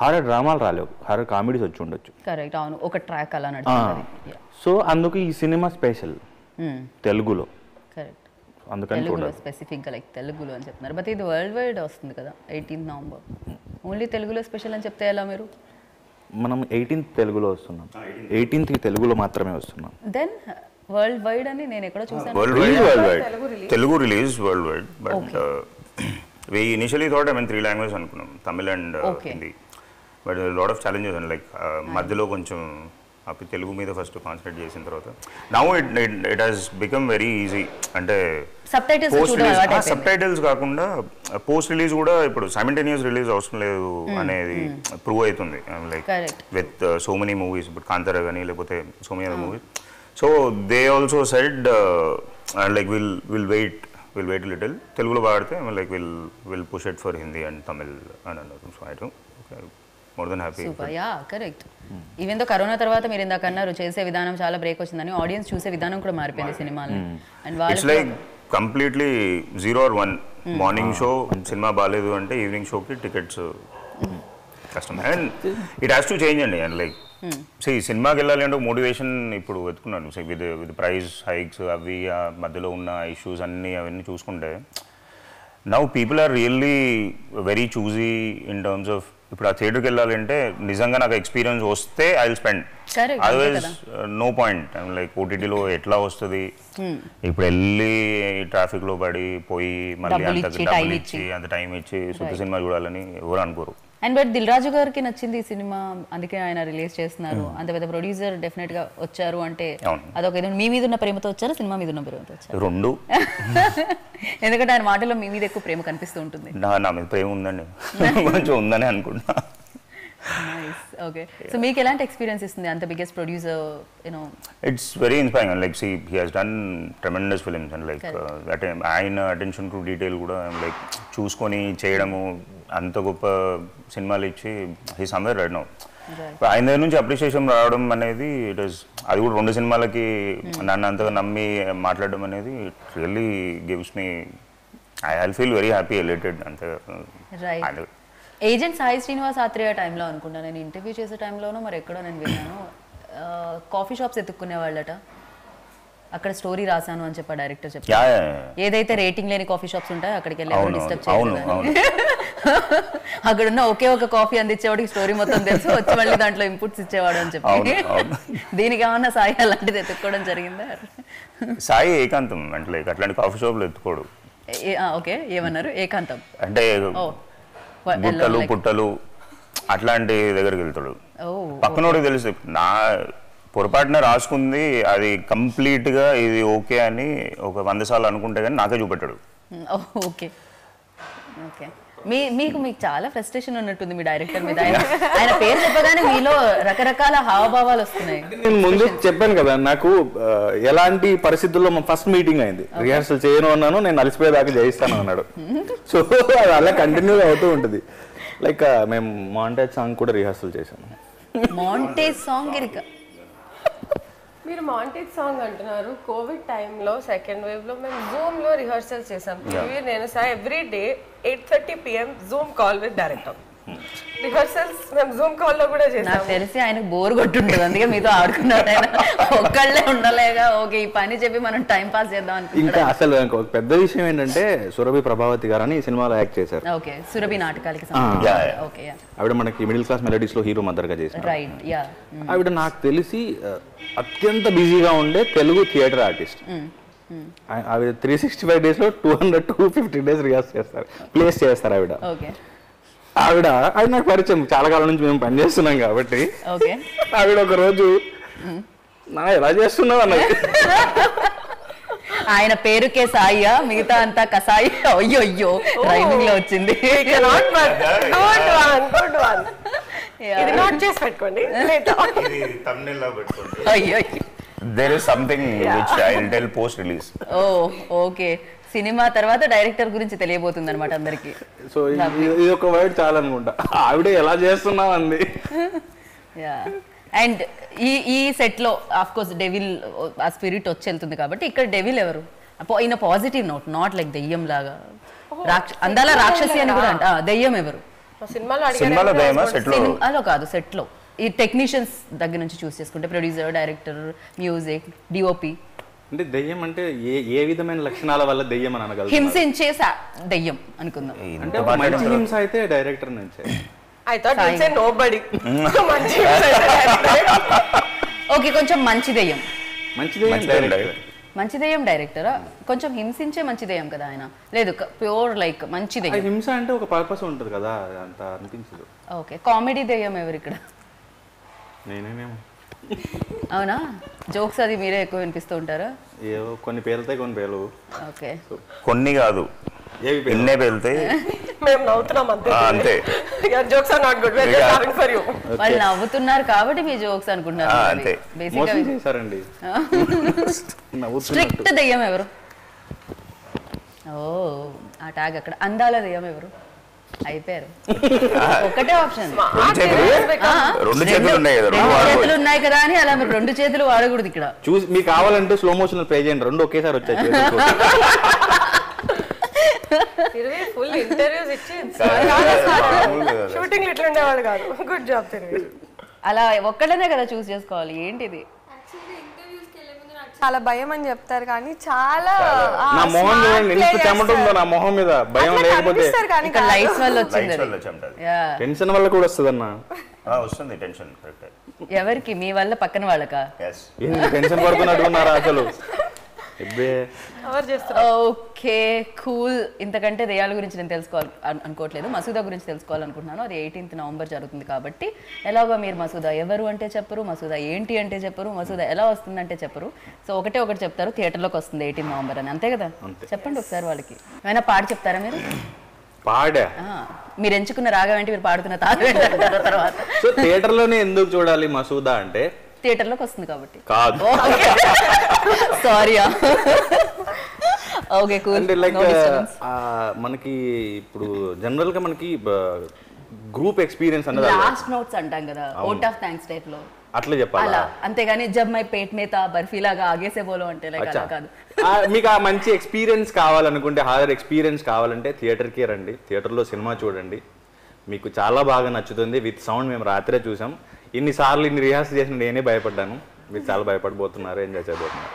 హారర్ డ్రామాలు రాలేవు, హారర్ కామెడీస్ వచ్చి ఉండొచ్చు. సో అందుకు ఈ సినిమా స్పెషల్ తెలుగులో, అందుకని స్పెసిఫిక్గా లైక్ తెలుగులో అని చెప్తున్నారు. బట్ ఇది వరల్డ్ వైడ్ వస్తుంది కదా 18th November, ఓన్లీ తెలుగులో స్పెషల్ అని చెప్తే ఎలా? మీరు మనం 18th తెలుగులో వస్తున్నాం, 18th తెలుగులో మాత్రమే వస్తున్నాం. దెన్ వరల్డ్ వైడ్ అని నేను ఎక్కడ చూసాను, world wide Telugu release world wide. But we initially thought I mean 3 languages అనుకున్నాం, Tamil and Hindi. But lot of challenges and like మధ్యలో కొంచెం అప్పుడు తెలుగు మీద ఫస్ట్ కాన్సన్ట్రేట్ చేసిన తర్వాత now it has become very easy. అంటే సబ్ టైటిల్స్ కాకుండా పోస్ట్ రిలీజ్ కూడా ఇప్పుడు సైమల్టేనియస్ రిలీజ్ అవసరం లేదు అనేది ప్రూవ్ అవుతుంది like with so many movies, ఇప్పుడు కాంతారా కానీ లేకపోతే so many other movies. So they also said like will wait little, తెలుగులో పాడితే like will push it for Hindi and Tamil అని అన్నారు. So I don't more then happy. Yeah correct. Even though corona తర్వాత మీరు ఇందాక అన్నారు చేసే విధానం చాలా బ్రేక్ వచ్చిందని, ఆడియన్స్ చూసే విధానం కూడా మారిపోయింది సినిమాలని. అండ్ వాళ్ళు it's like completely 0 or 1, morning show cinema బాలేదు అంటే ఈవినింగ్ షోకి టికెట్స్ కష్టం. And it has to change అండి. అండ్ లైక్ సో ఈ సినిమాకి వెళ్ళాలి అంటే మోటివేషన్ ఇప్పుడు వెతుకున్నాను సో విత్ ప్రైస్ హైక్స్ అవి ఆ మధ్యలో ఉన్న ఇష్యూస్ అన్నీ అవన్నీ చూసుకుంటే now people are really very choosy in terms of. ఇప్పుడు ఆ థియేటర్కి వెళ్ళాలంటే నిజంగా నాకు ఎక్స్పీరియన్స్ వస్తే I will spend, otherwise no point. Like ఓటీటీలో ఎట్లా వస్తుంది, ఇప్పుడు వెళ్ళి ట్రాఫిక్లో పడి పోయి మళ్ళీ అంత డబ్బులు ఇచ్చి అంత టైం ఇచ్చి సొంత సినిమా చూడాలని ఎవరు అనుకోరు. అండ్ బట్ దిల్ రాజు గారికి నచ్చింది ఈ సినిమా, అందుకే ఆయన రిలీజ్ చేస్తున్నారు. అంత పెద్ద ప్రొడ్యూసర్ డెఫినెట్ గా వచ్చారు అంటే అదొక మీ మీద ఉన్న ప్రేమతో వచ్చారు, సినిమా మీద ఉన్న ప్రేమతో వచ్చారు రెండు. ఎందుకంటే ఆయన మాటల్లో మీ మీద ఎక్కువ ప్రేమ కనిపిస్తూ ఉంటుంది. నా మీద ప్రేమ ఉందండి, కొంచెం ఉందని అనుకుంటున్నా. ఓకే సో మీకు ఎలాంటి ఎక్స్పీరియన్స్ ఇస్తుంది అంత biggest producer you know? It's very inspiring. Like see he has done tremendous films and like that ఆయన అటెన్షన్ టు డీటెయిల్ కూడా లైక్ చూసుకొని చేయడము, అంత గొప్ప సినిమాలు ఇచ్చి హి సమ్వేర్ రైట్ నౌ. ఆయన దగ్గర నుంచి అప్రిషియేషన్ రావడం అనేది ఇట్ ఇస్, అది కూడా 2 సినిమాలకి నన్ను అంతగా నమ్మి మాట్లాడడం అనేది it really gives me, I will feel very happy elated. అంతగా ఏజెంట్ సాయి శ్రీనివాస్ ఆత్రేయ టైంలో అనుకుంటా నేను ఇంటర్వ్యూ చేసే టైంలోనూ మరి ఎక్కడో నేను విన్నాను, కాఫీ షాప్స్ ఎత్తుక్కునే వాళ్ళట, అక్కడ స్టోరీ రాశాను అని చెప్పి డైరెక్టర్ చెప్పారు. ఏదైతే రేటింగ్ లేని కాఫీ షాప్స్ ఉంటాయో అక్కడికి వెళ్ళి డిస్టర్బ్ చేయాలి, అక్కడ ఉన్న ఒకే ఒక కాఫీ అందించేవాడికి స్టోరీ మొత్తం తెలుసు, వచ్చి మళ్ళీ దాంట్లో ఇన్పుట్స్ ఇచ్చేవాడు అని చెప్పి. దీనికి ఏమన్నా సాయి అలాంటిది ఎత్తుక్కోవడం జరిగిందా? సాయి ఏకాంతం అంటే అట్లాంటి కాఫీ షాప్లు ఎత్తుకోడు. ఓకే ఏమన్నారు? ఏకాంతం అంటే గుట్టలు పుట్టలు అట్లాంటి దగ్గరికి వెళ్తాడు, పక్కనోడికి తెలుసు. నా పొరపాటున రాసుకుంది అది కంప్లీట్గా ఇది ఓకే అని ఒక 100 సార్లు అనుకుంటే కానీ నాకే చూపెట్టాడు. ఓకే ఓకే మీకు చాలా ఫ్రస్ట్రేషన్ ఉన్నట్టుంది మీ డైరెక్టర్ మీద, ఆయన పేరు చెప్పగానే మీలో రకరకాల హావభావాలు వస్తున్నాయి. నేను ముందు చెప్పాను కదా నాకు ఎలాంటి పరిస్థితుల్లో మా ఫస్ట్ మీటింగ్ అయింది, రిహార్సల్ చేయను అన్నాను, నేను అలసిపోయేదాకా చేయిస్తాను అన్నాడు. సో అది అలా కంటిన్యూ అవుతూ ఉంటుంది. లైక్ మేము మాంటేజ్ సాంగ్ కూడా రిహార్సల్ చేశాను. మాంటేజ్ సాంగ్ ఇక మీరు మాంటేజ్ సాంగ్ అంటున్నారు, కోవిడ్ టైంలో 2nd wave లో మేము జూమ్లో రిహార్సల్స్ చేసాం. నేను sir every day 8:30 PM Zoom call with director. Rehearsals మేము జూమ్ కాల్ లో కూడా చేసాం. నాకు తెలిసి ఆయన బోర్ కొట్టుంటది, అందుకే మీతో ఆడుకున్నాడు ఆయన. ఒక్కళ్ళే ఉండలేగా, ఓకే ఈ పని చెప్పి మనం టైం పాస్ చేద్దాం అనుకుంటాం. ఇంకా అసలు ఇంకొక పెద్ద విషయం ఏంటంటే సురభి ప్రభావతి గారు అని సినిమాలో యాక్ట్ చేశారు. ఓకే, సురభి నాటకాలకి సంబంధించి. ఓకే, యా, ఆవిడ మనకి మిడిల్ క్లాస్ మెలోడీస్ లో హీరో మదర్ గా చేశారు. Right, yeah. ఆవిడ నాకు తెలిసి అత్యంత బిజీగా ఉండే తెలుగు థియేటర్ ఆర్టిస్ట్. ఆవిడ 365 డేస్ లో 250 డేస్ రిహార్స్ చేస్తారు, ప్లేస్ చేస్తారు. ఆవిడ నాకు పరిచయం, చాలా కాలం నుంచి మేము పనిచేస్తున్నాం కాబట్టి. ఆవిడ ఒక రోజు నా ఎలా చేస్తున్నావు అన్నది. ఆయన పేరుకే సాయియా, మిగతా అంతా కసాయి. అయ్యో అయ్యో, రైమింగ్ లో వచ్చింది. There is something which I'll tell post release. Oh, okay. Cinema తర్వాత డైరెక్టర్ గురించి తెలియబోతుంది అనమాట అందరికి. సో ఇది ఒక వర్డ్ చాలా అనుకుంటా, ఆవిడే ఎలా చేస్తున్నావు అంది. అండ్ ఈ సెట్ లో ఆఫ్ కోర్స్ డెవిల్ ఆ స్పిరిట్ వచ్చి వెళ్తుంది కాబట్టి ఇక్కడ డెవిల్ ఎవరు in a positive note, not like దెయ్యం లాగా, అందాల రాక్షసి అని కూడా అంట. దెయ్యం ఎవరు సినిమాలో కాదు, సెట్ లో ఈ టెక్నీషియన్స్ దగ్గర నుంచి చూస్ చేసుకుంటే ప్రొడ్యూసర్, డైరెక్టర్, మ్యూజిక్, డిఓపి. అంటే దెయ్యం అంటే ఏ విధమైన లక్షణాల వల్ల దెయ్యం అని అనగలరు? హింసించే దెయ్యం అనుకుందాం. అంటే మంచి హింస అయితే డైరెక్టర్ నుంచి. I thought you say nobody. Okay, కొంచెం మంచి దెయ్యం, మంచి దెయ్యం డైరెక్టరా? కొంచెం హింసించే మంచి దెయ్యం కదా ఆయన? లేదు, ప్యూర్ లైక్ మంచి దెయ్యం. హింస అంటే ఒక పర్పస్ ఉంటుంది కదా, అంత అనిపించదు. ఓకే, కామెడీ దెయ్యం ఎవరు ఇక్కడ? నేనేమో. అవునా, జోక్స్ అది మీరే ఎక్కువ వినిపిస్తూ ఉంటారా? ఏవో కొన్ని పేలుతాయి, కొన్ని పేలు. ఓకే, కొన్ని కాదు, ఎన్నే పేలుతాయి. మేము నవ్వుతున్నాం అంతే, అంతే. Jokes are not good, we are just having for you. వాళ్ళు నవ్వుతున్నారు కాబట్టి మీ జోక్స్ అనుకుంటున్నారు అంతే. బేసికగా మోసం చేశారండి. స్ట్రిక్ట్ దయ్యం ఎవరు? ఓ, ఆ ట్యాగ్ అక్కడ. అందాల దయ్యం ఎవరు? అయిపోయారు, ఒకటే ఆప్షన్. రెండు చేతులు ఉన్నాయి కదా అని అలా మీరు రెండు చేతులు వాడకూడదు ఇక్కడ. చూసి మీకు కావాలంటే స్లో మోషన్ ప్లే చేయండి, రెండు ఒకేసారి వచ్చాయి. షూటింగ్ ఎట్లుండేవాడు కాదు. గుడ్ జాబ్ తిరుగు. అలా ఒక్కడనే కదా చూస్ చేసుకోవాలి. ఏంటిది? చాలా భయం అని చెప్తారు కానీ చాలా ఎవరికి? మీ వల్ల పక్కన వాళ్ళకా? Okay, cool. ఇంతకంటే దయ్యాల గురించి నేను తెలుసుకోవాలి అనుకోవట్లేదు, మసూదా గురించి తెలుసుకోవాలనుకుంటున్నాను. అది 18th నవంబర్ జరుగుతుంది కాబట్టి ఎలాగో మీరు మసూదా ఎవరు అంటే చెప్పరు, మసూదా ఏంటి అంటే చెప్పరు, మసూదా ఎలా వస్తుందంటే చెప్పరు. సో ఒకటే ఒకటి చెప్తారు, థియేటర్లోకి వస్తుంది 18th నవంబర్ అని, అంతే కదా? చెప్పండి ఒకసారి వాళ్ళకి. ఏమైనా పాట చెప్తారా మీరు? పాడా? మీరు ఎంచుకున్న రాగం ఏంటి? మీరు పాడుతున్న తాగ తర్వాత. సో థియేటర్లోనే ఎందుకు చూడాలి మసూదా అంటే? థియేటర్ లోకి వస్తుంది కాబట్టి. కాదు, సారీ. Okay, cool. లైక్ మనకి ఇప్పుడు జనరల్ గా మనకి గ్రూప్ ఎక్స్పీరియన్స్ అన్నది లాస్ట్ నోట్స్ అంటాం కదా, ఓట్ ఆఫ్ థ్యాంక్స్ టైప్ లో అట్లా చెప్పాలి. అంతేగాని జబ్ మై పేట్ మేత బర్ఫీలాగా ఆగేసే బోలో అంటే లైక్ అలా కాదు. మీకు ఆ మంచి ఎక్స్పీరియన్స్ కావాలనుకుంటే, హారర్ ఎక్స్పీరియన్స్ కావాలంటే థియేటర్ కి రండి, థియేటర్ లో సినిమా చూడండి, మీకు చాలా బాగా నచ్చుతుంది. విత్ సౌండ్ మేము రాత్రే చూసాం. ఇన్నిసార్లు ఇన్ని రిహార్స్ చేసిన నేనే భయపడ్డాను, మీరు చాలా భయపడబోతున్నారు, ఎంజాయ్ చేయబోతున్నారు.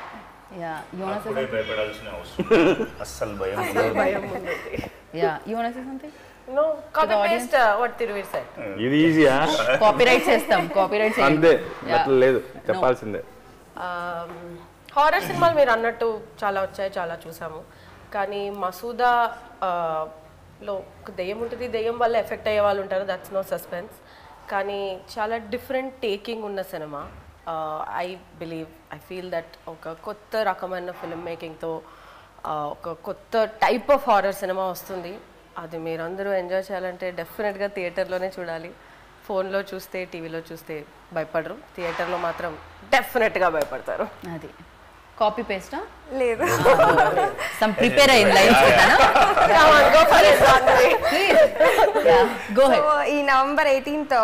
ఇది ఈజీయా? కాపీరైట్ చేస్తాం, కాపీరైట్ చేస్తాం. అంతే, అట్లా లేదు, చెప్పాల్సిందే. హారర్ సినిమాలు మీరు అన్నట్టు చాలా వచ్చాయి, చాలా చూసాము. కానీ మసూదా లో దెయ్యం ఉంటుంది, దెయ్యం వల్ల ఎఫెక్ట్ అయ్యే వాళ్ళు ఉంటారు, దట్స్ నో సస్పెన్స్. కానీ చాలా డిఫరెంట్ టేకింగ్ ఉన్న సినిమా. I believe, I feel that ఒక కొత్త రకమైన ఫిల్మ్ మేకింగ్తో ఒక కొత్త టైప్ ఆఫ్ హారర్ సినిమా వస్తుంది. అది మీరందరూ ఎంజాయ్ చేయాలంటే డెఫినెట్గా థియేటర్లోనే చూడాలి. ఫోన్లో చూస్తే, టీవీలో చూస్తే భయపడరు, థియేటర్లో మాత్రం డెఫినెట్గా భయపడతారు. అది కాపీ పేస్టా? లేదు, సమ్ ప్రిపేర్ అయిన లైన్స్ కదా. Go for it. Go head. ఈ నవంబర్ 18th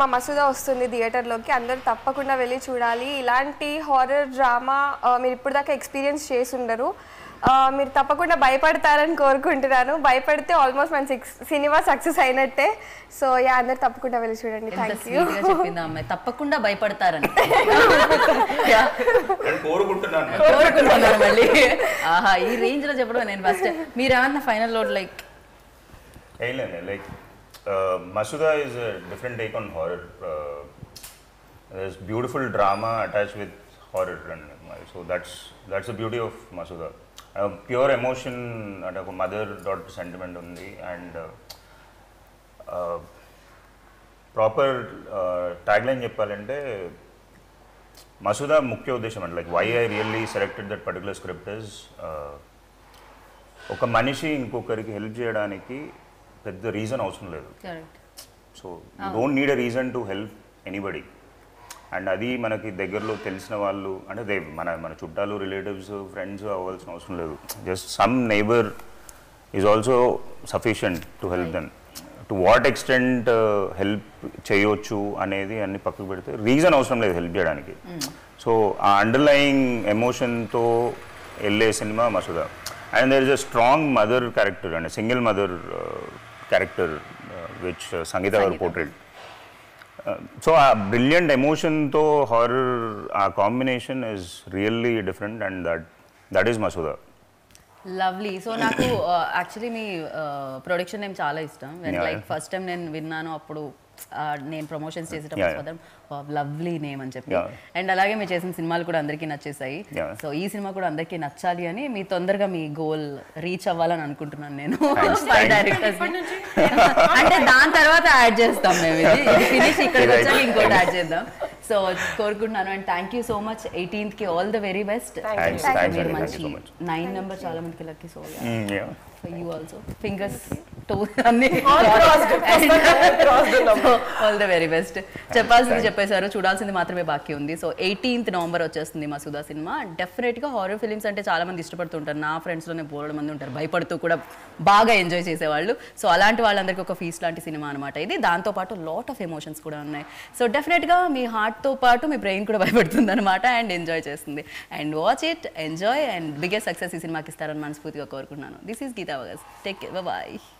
మా మసూదా వస్తుంది థియేటర్లోకి, అందరూ తప్పకుండా వెళ్ళి చూడాలి. ఇలాంటి హారర్ డ్రామా మీరు ఇప్పుడు దాకా ఎక్స్పీరియన్స్ చేసి ఉండరు. మీరు తప్పకుండా భయపడతారని కోరుకుంటున్నాను. భయపడితే ఆల్మోస్ట్ మన సినిమా సక్సెస్ అయినట్టే. సో యా అందరు తప్పకుండా వెళ్ళి చూడండి. Thank you. చెప్పింది అమ్మాయి తప్పకుండా భయపడతారని కోరుకుంటున్నాను. మళ్ళీ ఆహా ఈ రేంజ్ లో చెప్పడం నేను ఫస్ట్. మీరు ఏమన్నా final load like like Masooda is a different take on horror. There's beautiful drama attached with horror, so that's the beauty of Masooda. Pure emotion at a mother daughter sentiment undi and proper tagline cheppalante Masooda mukya uddesham and like why I really selected that particular script is oka manishi inkokariki help cheyadaniki pedda reason avasam ledhu, correct? So you don't need a reason to help anybody. And అది మనకి దగ్గరలో తెలిసిన వాళ్ళు అంటే they మన చుట్టాలు relatives friends అవ్వాల్సిన అవసరం లేదు. Just some neighbour is also sufficient to help them. To what extent help చేయవచ్చు అనేది అన్ని పక్కకు పెడితే రీజన్ అవసరం లేదు హెల్ప్ చేయడానికి. సో ఆ అండర్లయింగ్ ఎమోషన్తో వెళ్ళే సినిమా Masooda. And there is a strong mother character and single mother character which Sangeetha garu portrait. So a brilliant emotion to horror combination is really different, and that is Masooda. Lovely. So naku actually me production name chaala ishtam. When like first time nen vinnanu appudu నేను promotions చేసేటప్పుడు lovely name అని చెప్పి and అలాగే మీరు చేసిన సినిమాలు కూడా అందరికీ నచ్చేసాయి. సో ఈ సినిమా కూడా అందరికీ నచ్చాలి అని మీ తొందరగా మీ గోల్ రీచ్ అవ్వాలని అనుకుంటున్నాను నేను. డైరెక్టర్స్ అంటే దాని తర్వాత యాడ్ చేస్తాం మేము. ఇది ఫినిష్ ఇక్కడికి వచ్చాక ఇంకోటి యాడ్ చేద్దాం. సో కోరుకుంటున్నాను and thank you so much. 18th కి ఆల్ ద వెరీ బెస్ట్. మీరు మంచి 9 నెంబర్ చాలా మందికి lucky. So you also fingers toes anni cross the number. All the very best. Cheppalsindi cheppesaru chudalsindi maatrame baaki undi. So 18th November vachestundi Masooda cinema. Definitely horror films ante chaala mandi ishtapadtu untaru. Na friends lone bored mandi untaru bhayapadtu kuda baaga enjoy chese vallu. So alanti vallandariki oka feast lanti cinema anamata idi. Danto paatu lot of emotions kuda unnai. So definitely mee heart tho paatu mee brain kuda bhayapadutundi anamata and enjoy chestundi. And watch it, enjoy and biggest success ee cinema ki istarani manaspoortiga korukuntunanu. This is Geeta. Take care. Bye bye.